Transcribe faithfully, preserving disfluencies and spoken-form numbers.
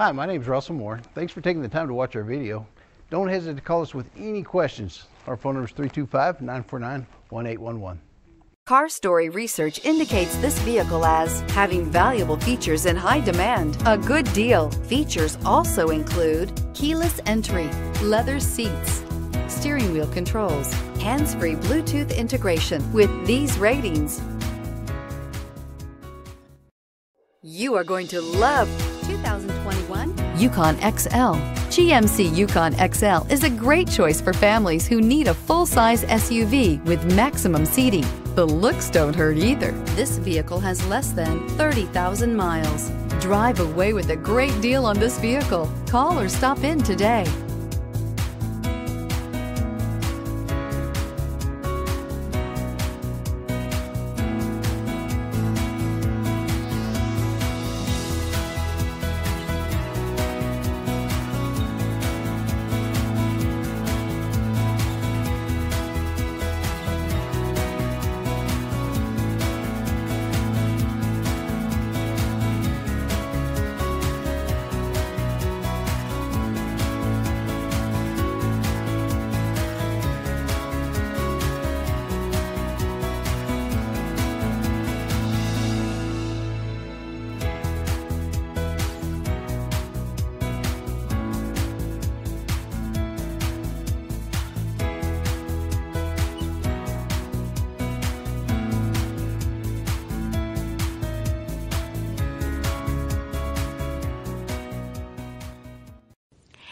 Hi, my name is Russell Moore. Thanks for taking the time to watch our video. Don't hesitate to call us with any questions. Our phone number is three two five, nine four nine, one eight one one. CarStory research indicates this vehicle as having valuable features in high demand, a good deal. Features also include keyless entry, leather seats, steering wheel controls, hands-free Bluetooth integration. With these ratings, you are going to love twenty twenty-one Yukon X L. G M C Yukon X L is a great choice for families who need a full-size S U V with maximum seating. The looks don't hurt either. This vehicle has less than thirty thousand miles. Drive away with a great deal on this vehicle. Call or stop in today.